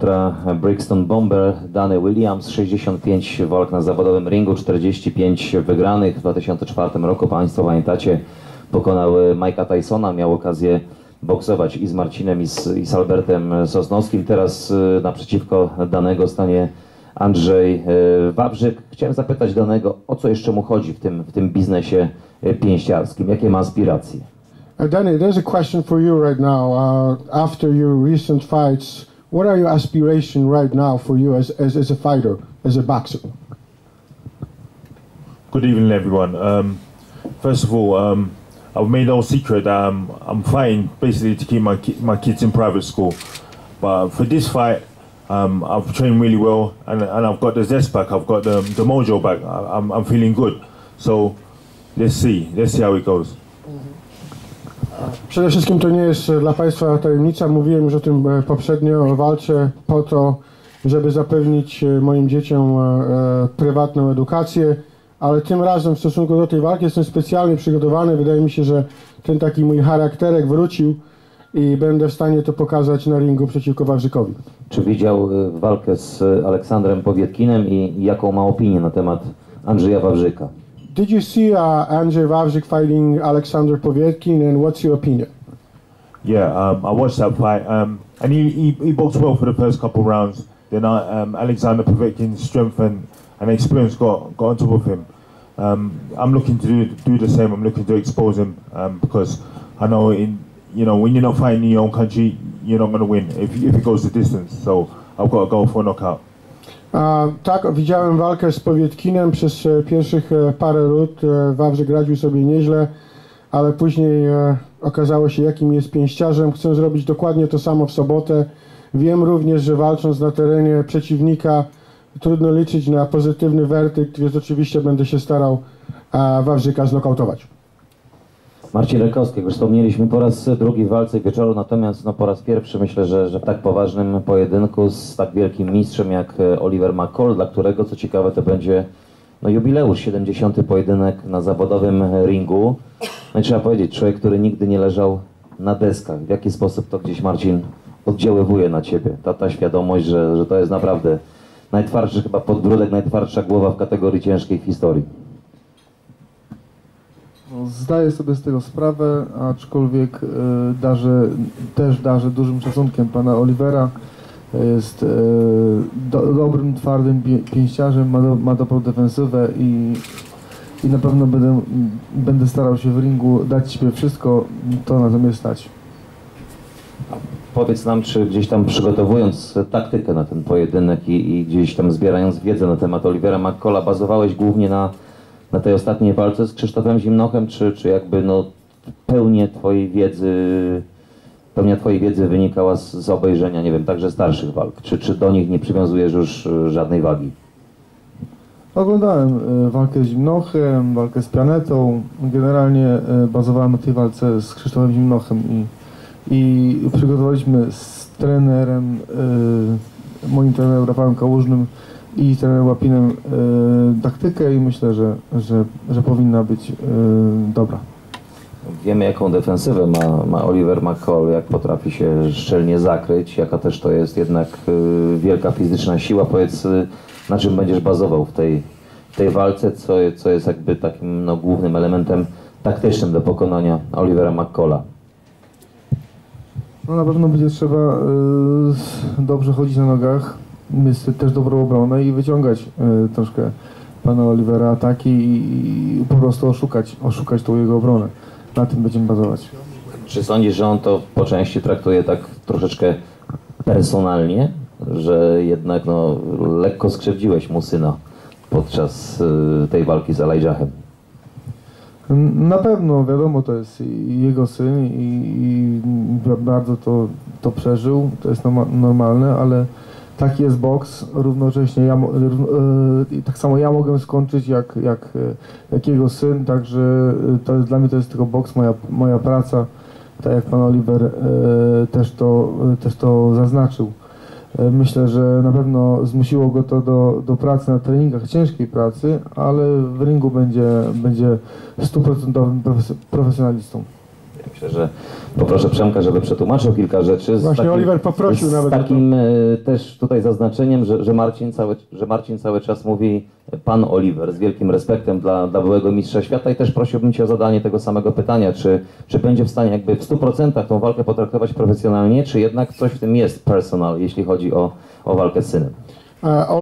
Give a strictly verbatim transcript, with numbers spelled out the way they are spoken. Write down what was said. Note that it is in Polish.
kontra Brixton Bomber Danny Williams, sześćdziesiąt pięć walk na zawodowym ringu, czterdzieści pięć wygranych. W dwa tysiące czwartym roku, Państwo pamiętacie, pokonał Mike'a Tysona, miał okazję boksować i z Marcinem, i z, i z Albertem Sosnowskim. Teraz y, naprzeciwko Danego stanie Andrzej y, Wawrzyk. Chciałem zapytać Danego, o co jeszcze mu chodzi w tym, w tym biznesie pięściarskim, jakie ma aspiracje? Danny, there's a question for you right now. Uh, after your recent fights, what are your aspirations right now for you as, as, as a fighter, as a boxer? Good evening, everyone. Um, first of all, um, I've made no secret that um, I'm fighting basically to keep my, ki my kids in private school. But for this fight, um, I've trained really well, and, and I've got the zest back, I've got the, the mojo back. I, I'm, I'm feeling good. So let's see, let's see how it goes. Przede wszystkim to nie jest dla Państwa tajemnica, mówiłem już o tym poprzednio, walczę po to, żeby zapewnić moim dzieciom prywatną edukację, ale tym razem w stosunku do tej walki jestem specjalnie przygotowany, wydaje mi się, że ten taki mój charakterek wrócił i będę w stanie to pokazać na ringu przeciwko Wawrzykowi. Czy widział walkę z Aleksandrem Povetkinem i jaką ma opinię na temat Andrzeja Wawrzyka? Did you see uh, Andrzej Wawrzyk fighting Alexander Povetkin, and what's your opinion? Yeah, um, I watched that fight, um, and he, he, he boxed well for the first couple rounds. Then I, um, Alexander Povetkin's strength and, and experience got, got on top of him. Um, I'm looking to do, do the same. I'm looking to expose him um, because I know in you know when you're not fighting in your own country, you're not going to win if, if it goes the distance. So I've got to go for a knockout. A, tak, widziałem walkę z Povetkinem przez e, pierwszych e, parę rund. E, Wawrzyk radził sobie nieźle, ale później e, okazało się, jakim jest pięściarzem. Chcę zrobić dokładnie to samo w sobotę. Wiem również, że walcząc na terenie przeciwnika trudno liczyć na pozytywny werdykt, więc oczywiście będę się starał e, Wawrzyka znokautować. Marcin Rekowski, już wspomnieliśmy po raz drugi w walce wieczoru, natomiast no, po raz pierwszy myślę, że, że w tak poważnym pojedynku z tak wielkim mistrzem jak Oliver McCall, dla którego, co ciekawe, to będzie no, jubileusz, siedemdziesiąty pojedynek na zawodowym ringu. No i trzeba powiedzieć, człowiek, który nigdy nie leżał na deskach. W jaki sposób to gdzieś, Marcin, oddziaływuje na ciebie? Ta, ta świadomość, że, że to jest naprawdę najtwardszy chyba podbródek, najtwardsza głowa w kategorii ciężkiej w historii. Zdaję sobie z tego sprawę, aczkolwiek darzę, też darzę dużym szacunkiem pana Olivera. Jest do, dobrym, twardym pięściarzem, ma, do, ma dobrą defensywę i, i na pewno będę, będę starał się w ringu dać siebie wszystko, to na to mnie stać. Powiedz nam, czy gdzieś tam przygotowując taktykę na ten pojedynek i, i gdzieś tam zbierając wiedzę na temat Olivera McCalla, bazowałeś głównie na na tej ostatniej walce z Krzysztofem Zimnochem, czy, czy jakby no pełnię twojej wiedzy, pełnia twojej wiedzy wynikała z, z obejrzenia, nie wiem, także starszych walk, czy, czy do nich nie przywiązujesz już żadnej wagi? Oglądałem walkę z Zimnochem, walkę z Pianetą, generalnie bazowałem na tej walce z Krzysztofem Zimnochem i, i przygotowaliśmy z trenerem, moim trenerem Rafałem Kałużnym i trener Łapinem y, taktykę i myślę, że, że, że powinna być y, dobra. Wiemy, jaką defensywę ma, ma Oliver McCall, jak potrafi się szczelnie zakryć, jaka też to jest jednak y, wielka fizyczna siła. Powiedz, y, na czym będziesz bazował w tej, w tej walce, co, co jest jakby takim no, głównym elementem taktycznym do pokonania Olivera McCalla. No, na pewno będzie trzeba y, dobrze chodzić na nogach, myślę, też dobrą obronę i wyciągać y, troszkę pana Olivera ataki i, i po prostu oszukać, oszukać tą jego obronę. Na tym będziemy bazować. Czy sądzisz, że on to po części traktuje tak troszeczkę personalnie, że jednak no, lekko skrzywdziłeś mu syna podczas y, tej walki z Alejzachem? Na pewno, wiadomo, to jest jego syn i, i bardzo to, to przeżył, to jest normalne, ale tak jest boks, równocześnie ja, yy, tak samo ja mogę skończyć jak, jak, jak jego syn, także to jest, dla mnie to jest tylko boks, moja, moja praca, tak jak pan Oliver yy, też, to, yy, też to zaznaczył. Yy, myślę, że na pewno zmusiło go to do, do pracy na treningach, ciężkiej pracy, ale w ringu będzie, będzie stuprocentowym profes, profesjonalistą. Myślę, że poproszę Przemka, żeby przetłumaczył kilka rzeczy. Z Właśnie takim, Oliver poprosił z nawet. Z takim też tutaj zaznaczeniem, że, że, Marcin cały, że Marcin cały czas mówi pan Oliver z wielkim respektem dla, dla byłego mistrza świata i też prosiłbym Cię o zadanie tego samego pytania, czy, czy będzie w stanie jakby w stu procentach tą walkę potraktować profesjonalnie, czy jednak coś w tym jest personal, jeśli chodzi o, o walkę z synem. Uh,